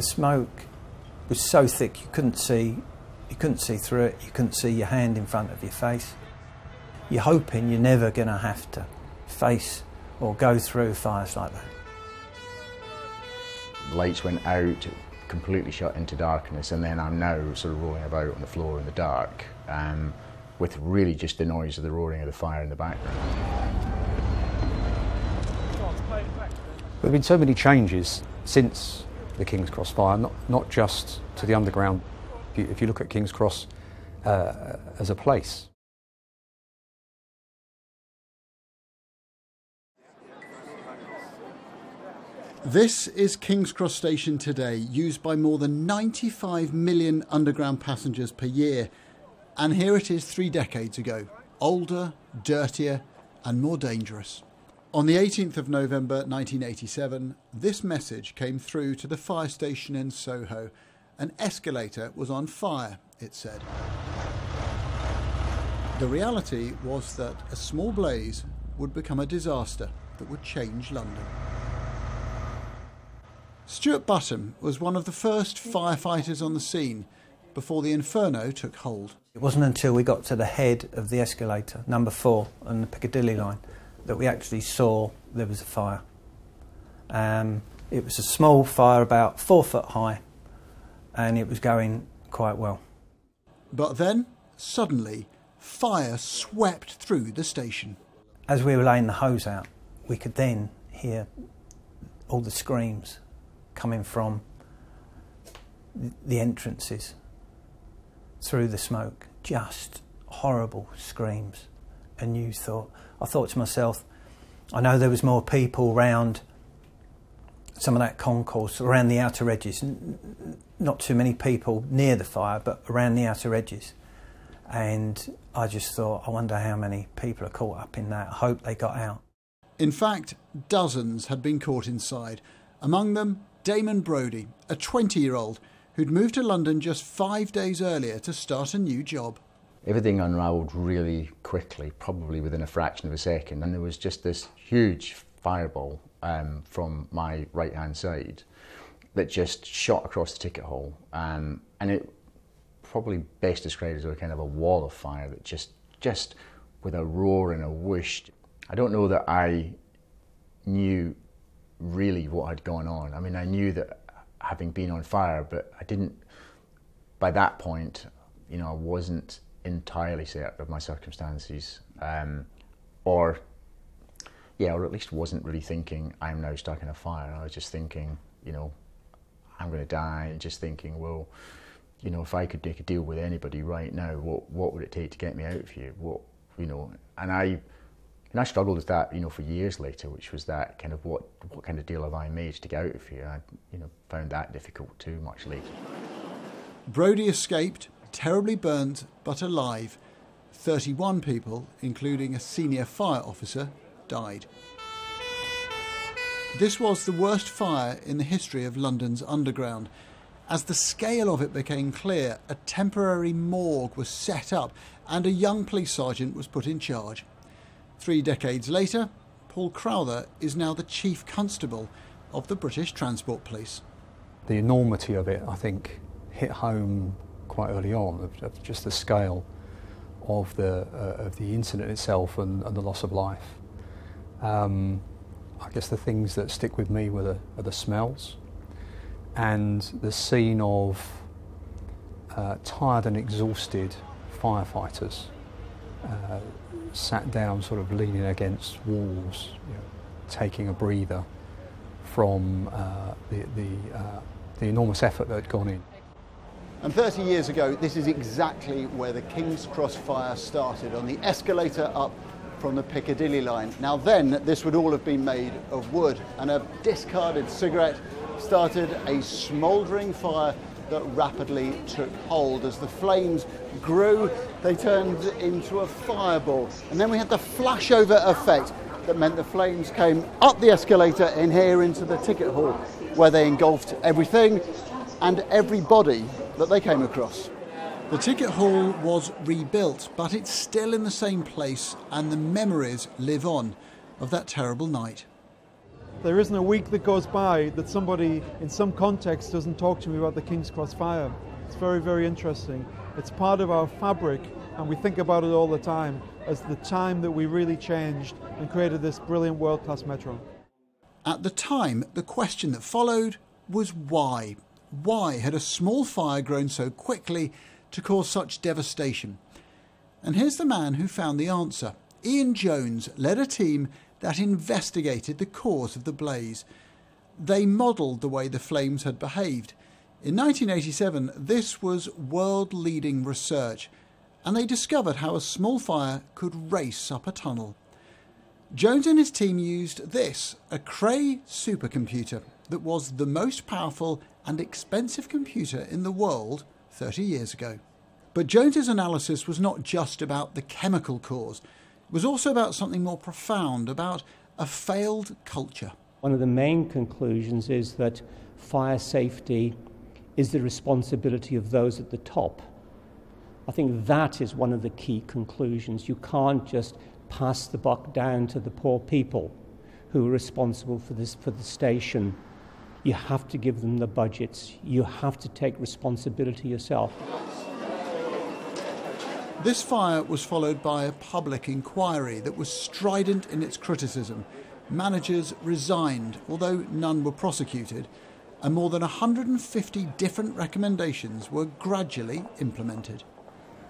the smoke was so thick you couldn't see through it, you couldn't see your hand in front of your face. You're hoping you're never going to have to face or go through fires like that. The lights went out, completely shut into darkness, and then I'm now sort of rolling about on the floor in the dark with really just the noise of the roaring of the fire in the background. There have been so many changes since the King's Cross fire, not just to the underground. If you look at King's Cross as a place. This is King's Cross Station today, used by more than 95 million underground passengers per year. And here it is 3 decades ago, older, dirtier and more dangerous. On the 18th of November 1987, this message came through to the fire station in Soho. An escalator was on fire, it said. The reality was that a small blaze would become a disaster that would change London. Stuart Button was one of the first firefighters on the scene before the inferno took hold. It wasn't until we got to the head of the escalator, number 4 on the Piccadilly line, that we actually saw there was a fire. It was a small fire, about 4 foot high, and it was going quite well. But then, suddenly, fire swept through the station. As we were laying the hose out, we could then hear all the screams coming from the entrances through the smoke, just horrible screams. And I thought to myself, I know there was more people round some of that concourse, around the outer edges, not too many people near the fire, but around the outer edges. And I just thought, I wonder how many people are caught up in that. I hope they got out. In fact, dozens had been caught inside, among them Damon Brody, a 20-year-old who'd moved to London just 5 days earlier to start a new job. Everything unravelled really quickly, probably within a fraction of a second, and there was just this huge fireball from my right-hand side that just shot across the ticket hall, and it probably best described as a kind of a wall of fire that just with a roar and a whoosh. I don't know that I knew really what had gone on. I mean, I knew that having been on fire, but I didn't, by that point, you know, I wasn't entirely certain of my circumstances, or at least wasn't really thinking, I'm now stuck in a fire. I was just thinking, you know, I'm gonna die, and just thinking, well, you know, if I could make a deal with anybody right now, what would it take to get me out of here? What, you know, and I struggled with that, you know, for years later, which was that kind of what kind of deal have I made to get out of here? I, you know, found that difficult too much later. Brody escaped, terribly burnt, but alive. 31 people, including a senior fire officer, died. This was the worst fire in the history of London's underground. As the scale of it became clear, a temporary morgue was set up and a young police sergeant was put in charge. 3 decades later, Paul Crowther is now the Chief Constable of the British Transport Police. The enormity of it, I think, hit home quite early on, of just the scale of the incident itself and the loss of life. I guess the things that stick with me are the smells and the scene of tired and exhausted firefighters sat down, sort of leaning against walls, you know, taking a breather from the enormous effort that had gone in. And 30 years ago, this is exactly where the King's Cross fire started, on the escalator up from the Piccadilly line. Now then, this would all have been made of wood, and a discarded cigarette started a smouldering fire that rapidly took hold. As the flames grew, they turned into a fireball. And then we had the flashover effect that meant the flames came up the escalator in here into the ticket hall, where they engulfed everything and everybody that they came across. The ticket hall was rebuilt, but it's still in the same place, and the memories live on of that terrible night. There isn't a week that goes by that somebody in some context doesn't talk to me about the King's Cross fire. It's very, very interesting. It's part of our fabric, and we think about it all the time as the time that we really changed and created this brilliant world-class metro. At the time, the question that followed was why? Why had a small fire grown so quickly to cause such devastation? And here's the man who found the answer. Ian Jones led a team that investigated the cause of the blaze. They modelled the way the flames had behaved. In 1987, this was world-leading research, and they discovered how a small fire could race up a tunnel. Jones and his team used this, a Cray supercomputer that was the most powerful and expensive computer in the world 30 years ago. But Jones's analysis was not just about the chemical cause. It was also about something more profound, about a failed culture. One of the main conclusions is that fire safety is the responsibility of those at the top. I think that is one of the key conclusions. You can't just pass the buck down to the poor people who are responsible for this, for the station. You have to give them the budgets. You have to take responsibility yourself. This fire was followed by a public inquiry that was strident in its criticism. Managers resigned, although none were prosecuted, and more than 150 different recommendations were gradually implemented.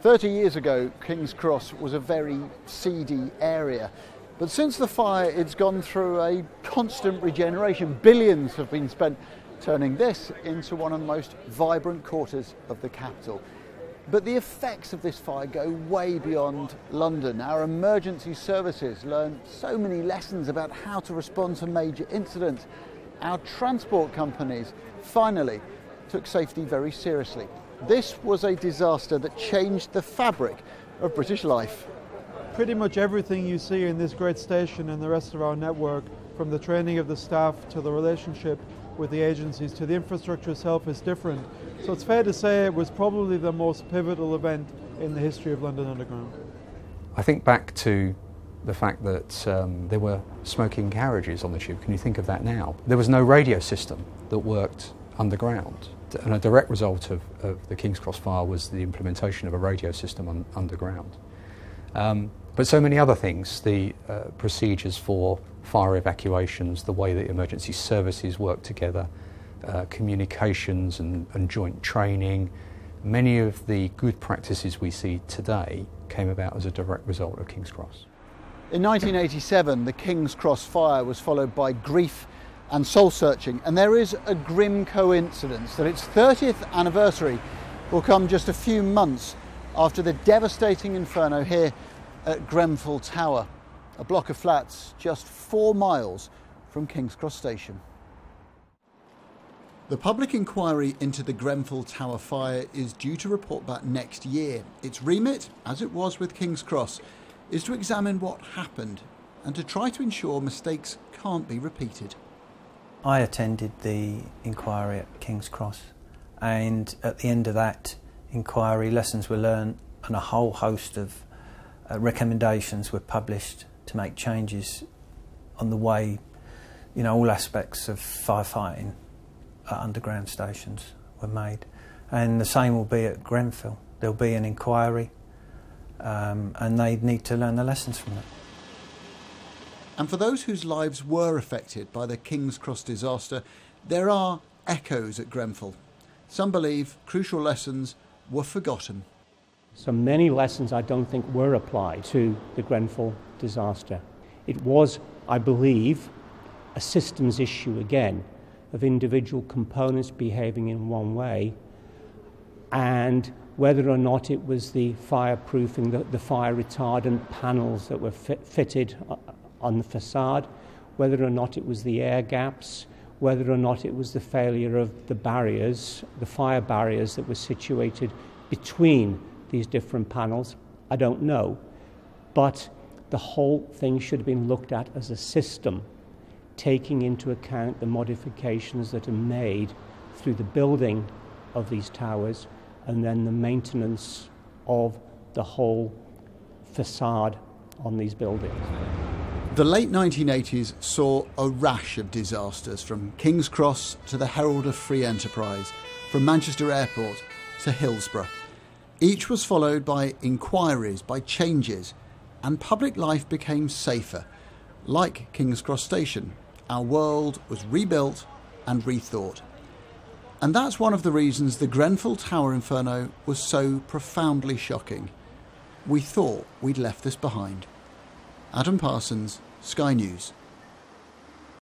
30 years ago, King's Cross was a very seedy area. But since the fire, it's gone through a constant regeneration. Billions have been spent turning this into one of the most vibrant quarters of the capital. But the effects of this fire go way beyond London. Our emergency services learn so many lessons about how to respond to major incidents. Our transport companies finally took safety very seriously. This was a disaster that changed the fabric of British life. Pretty much everything you see in this great station and the rest of our network, from the training of the staff to the relationship with the agencies to the infrastructure itself, is different. So it's fair to say it was probably the most pivotal event in the history of London Underground. I think back to the fact that there were smoking carriages on the tube. Can you think of that now? There was no radio system that worked underground. And a direct result of the King's Cross fire was the implementation of a radio system underground. But so many other things, the procedures for fire evacuations, the way that emergency services work together, communications and joint training. Many of the good practices we see today came about as a direct result of King's Cross. In 1987, the King's Cross fire was followed by grief and soul-searching, and there is a grim coincidence that its 30th anniversary will come just a few months after the devastating inferno here at Grenfell Tower, a block of flats just 4 miles from King's Cross Station. The public inquiry into the Grenfell Tower fire is due to report back next year. Its remit, as it was with King's Cross, is to examine what happened and to try to ensure mistakes can't be repeated. I attended the inquiry at King's Cross, and at the end of that inquiry, lessons were learned and a whole host of recommendations were published to make changes on the way, you know, all aspects of firefighting at underground stations were made. And the same will be at Grenfell. There'll be an inquiry and they need to learn the lessons from it. And for those whose lives were affected by the King's Cross disaster, there are echoes at Grenfell. Some believe crucial lessons were forgotten. So many lessons I don't think were applied to the Grenfell disaster. It was, I believe, a systems issue again, of individual components behaving in one way, and whether or not it was the fireproofing, the fire retardant panels that were fitted on the facade, whether or not it was the air gaps, whether or not it was the failure of the barriers, the fire barriers that were situated between these different panels, I don't know, but the whole thing should have been looked at as a system, taking into account the modifications that are made through the building of these towers and then the maintenance of the whole facade on these buildings. The late 1980s saw a rash of disasters, from King's Cross to the Herald of Free Enterprise, from Manchester Airport to Hillsborough. Each was followed by inquiries, by changes, and public life became safer. Like King's Cross Station, our world was rebuilt and rethought. And that's one of the reasons the Grenfell Tower inferno was so profoundly shocking. We thought we'd left this behind. Adam Parsons, Sky News.